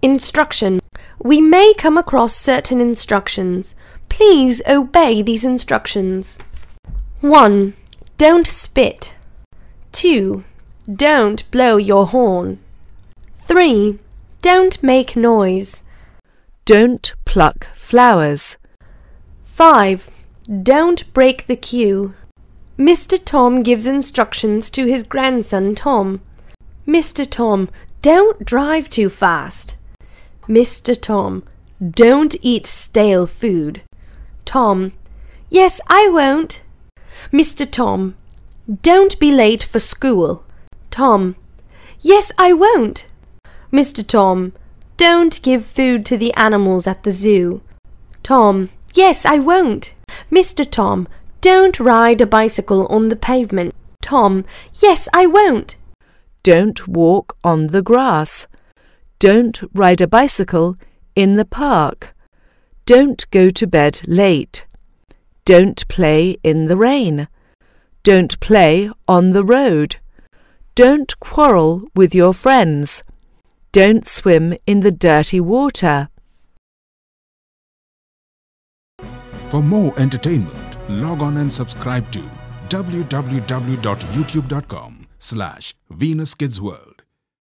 Instruction. We may come across certain instructions. Please obey these instructions. 1. Don't spit. 2. Don't blow your horn. 3. Don't make noise. Don't pluck flowers. 5. Don't break the queue. Mr. Tom gives instructions to his grandson Tom. Mr. Tom, don't drive too fast. Mr. Tom, don't eat stale food. Tom, yes, I won't. Mr. Tom, don't be late for school. Tom, yes, I won't. Mr. Tom, don't give food to the animals at the zoo. Tom, yes, I won't. Mr. Tom, don't ride a bicycle on the pavement. Tom, yes, I won't. Don't walk on the grass. Don't ride a bicycle in the park. Don't go to bed late. Don't play in the rain. Don't play on the road. Don't quarrel with your friends. Don't swim in the dirty water. For more entertainment, log on and subscribe to www.youtube.com/VenusKidsWorld.